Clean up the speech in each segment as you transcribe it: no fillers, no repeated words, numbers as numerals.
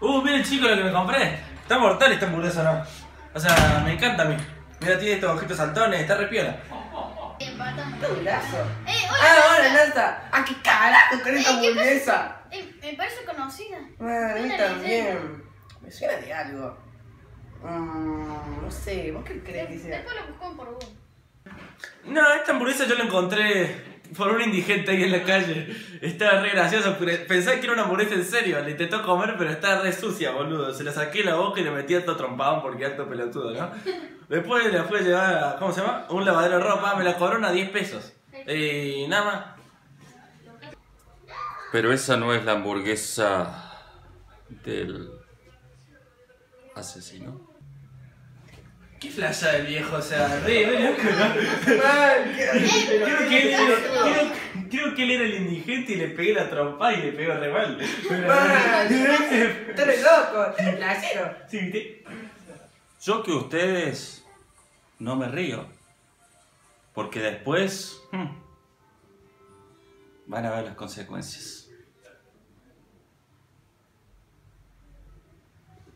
Miren chicos lo que me compré. Está mortal esta hamburguesa, ¿no? O sea, me encanta a mí. Mira, tiene estos ojitos saltones, está re piola. Hola, Nata. ¡Ah, qué carajo con esta hamburguesa! Me parece conocida. Ah, a mí también. Me suena de algo. No sé, ¿vos qué crees que sea? Después lo buscó por vos. No, esta hamburguesa yo la encontré por un indigente ahí en la calle. Estaba re gracioso. Pensé que era una hamburguesa en serio. La intentó comer, pero estaba re sucia, boludo. Se la saqué la boca y le metí alto trompado porque alto pelotudo, ¿no? Después la fui a llevar a, ¿cómo se llama? Un lavadero de ropa. Me la cobraron a 10 pesos. Y nada más. Pero esa no es la hamburguesa del asesino. ¿Qué flasha el viejo? O sea, re loco, ¿no? Creo que él era el indigente y le pegué la trompa y le pegó re mal. ¡Tú eres loco! ¡Tú eres flashero! Yo que ustedes no me río. Porque después van a ver las consecuencias.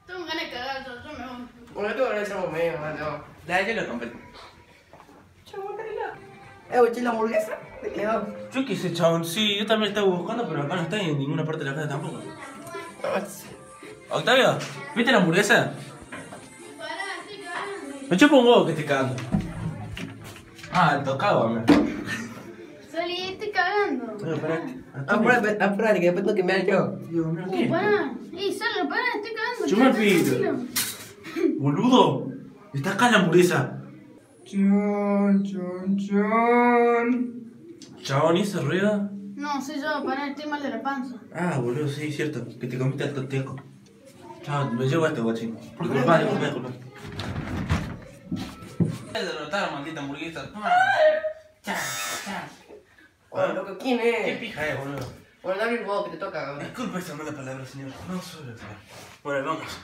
Tengo ganas de cagar, yo me voy. Bueno, tú ahora somos medio, mano. Dale, yo lo compré. Chabón, ¿qué es la hamburguesa? ¿Te quedó? Yo qué sé, chabón, sí, yo también estaba buscando, pero acá no está y en ninguna parte de la casa tampoco. Octavio, ¿viste la hamburguesa? Pará, estoy cagando. Me chupo un huevo que esté cagando. Ah, tocado, hombre. Soli, estoy cagando. No, pará. Apurate, que después tengo que mear yo. Pará. Ey, Solo, pará, estoy cagando. Yo me pido. Boludo, está acá la hamburguesa. Chon, chon, chon. Chabón, ¿y ese ruido? No, soy yo, pará, estoy mal de la panza. Ah, boludo, sí, cierto, que te comiste el tonteco. Chabón, me llevo a este guachín. Disculpa, disculpa. Voy a derrotar, maldita hamburguesa. Chao, chao. Loco, ¿quién es? ¿Qué pija es, boludo? Bueno, dame el bobo que te toca, cabrón. Disculpa esa mala palabra, señor. No, solo. Bueno, vamos.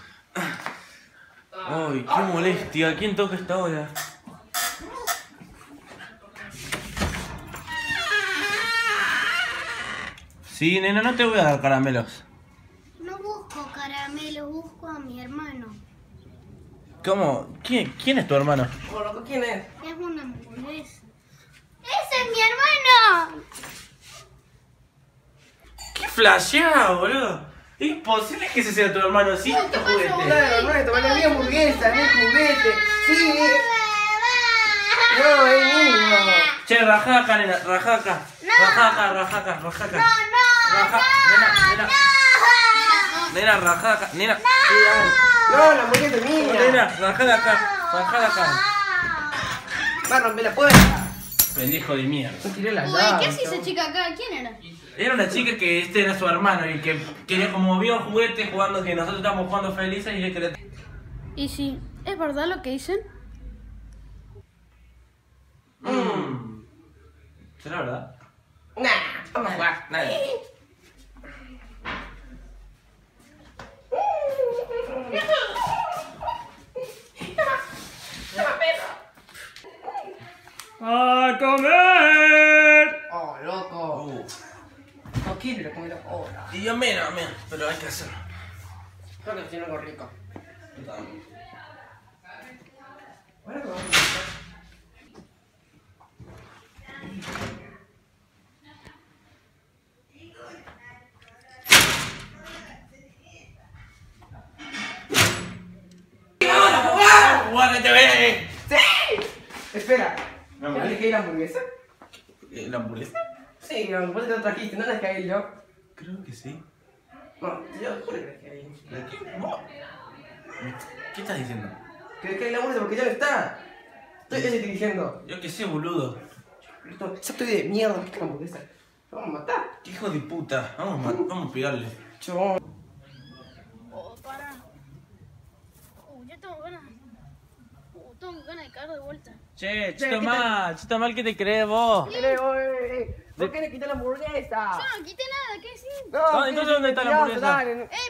Ay, qué molestia, ¿quién toca esta hora? Sí, nena, no te voy a dar caramelos. No busco caramelos, busco a mi hermano. ¿Cómo? ¿Quién es tu hermano? ¿Quién es? Es una hamburguesa. ¡Ese es mi hermano! ¡Qué flasheado, boludo! Es imposible que ese sea tu hermano, sí, tu juguete. Claro, no, esto vale mi hamburguesa, mi juguete. Sí, no, es niño. Che, rajaca, nena, rajaca. Rajaca, rajaca, rajaca. No. Nena, nena. Nena, rajaca, nena. No, la hamburguesa es mía. Nena, rajada acá, rajada acá. Va a romper la puerta. Pendejo de mierda. Uy, ¿qué hace esa chica acá? ¿Quién era? Era una chica que este era su hermano y que como vio juguetes jugando, que nosotros estábamos jugando felices y que le... ¿Y si es verdad lo que dicen? ¿Será verdad? Nah, vamos a jugar, nada. ¡A comer! ¡Oh, loco! No quiero comer ahora. Y yo menos, pero hay que hacerlo. Creo que tiene algo rico. Bueno, vamos a jugar. ¡Sí! Espera. ¿La hamburguesa? ¿La hamburguesa? ¿La hamburguesa? Sí, la hamburguesa te trajiste, ¿no la caí yo? Creo que sí. No, yo juro que la caí. ¿La qué? No. ¿Qué estás diciendo? Que le caí la hamburguesa porque ya no está. Estoy dirigiendo. Yo que sé, boludo. Yo estoy de mierda, ¿qué es la hamburguesa? Lo vamos a matar. ¡Qué hijo de puta! Vamos a pegarle. Chau. Oh, para. Oh, ya tengo ganas. Tengo ganas de caer de vuelta. Che, chito mal que te crees vos. ¿Vos querés quitar la hamburguesa? Yo no quité nada, ¿qué decís? No, entonces ¿dónde está la hamburguesa?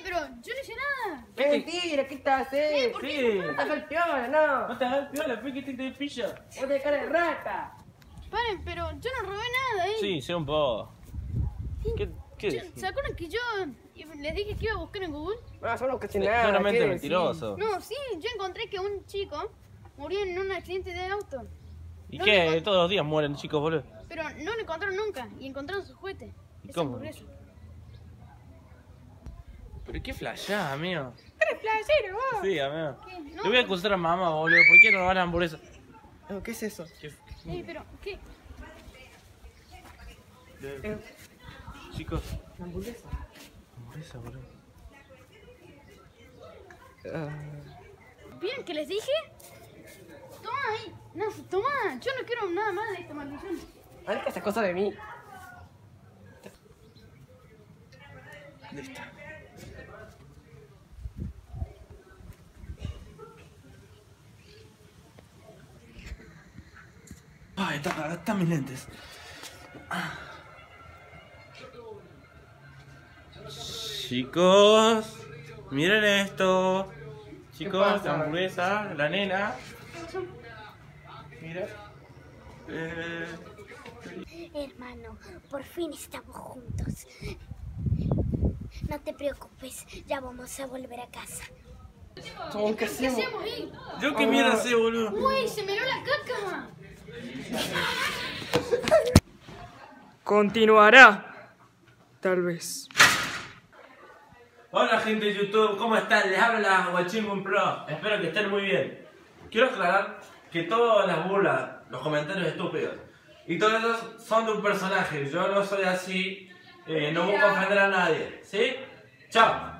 Pero yo no hice nada. Mentira, ¿qué estás haciendo? Sí. No te hagas el piola, no. No te hagas el piola, fue que te pilla. Vos tenés cara de rata. Paren, pero yo no robé nada ahí. Sí, sé un poco. ¿Se acuerdan que yo Les dije que iba a buscar en Google. Ah, son los cachinados. Solamente mentiroso. No, sí, yo encontré que un chico murió en un accidente de auto. ¿Y no qué? Todos los días mueren chicos, boludo. Pero no lo encontraron nunca y encontraron sus juguetes. ¿Y cómo? Pero qué flashá, amigo. Eres flashero, vos. Sí, amigo. ¿Qué? No, le voy a acusar a mamá, boludo. ¿Por qué no van a hamburguesas? ¿Qué es eso? ¿Qué? Sí, pero, ¿qué? Chicos. ¿La hamburguesa? ¿Hamburguesa, boludo? ¿Vieron que les dije? Tomá ahí. No, tomá. Yo no quiero nada más de esta maldición. Haz esa cosa de mí. Listo. Ay, están mis lentes. Chicos, miren esto. Chicos, la hamburguesa, la nena. Mira. Hermano, por fin estamos juntos. No te preocupes, ya vamos a volver a casa. ¿Qué hacemos? ¿Yo qué mierda sé, boludo? Uy, se me dio la caca. Continuará, tal vez. Hola gente de YouTube, ¿cómo están? Les habla Guachimón Pro, espero que estén muy bien. Quiero aclarar que todas las burlas, los comentarios estúpidos y todos esos son de un personaje. Yo no soy así, no busco ofender a nadie, ¿sí? Chao.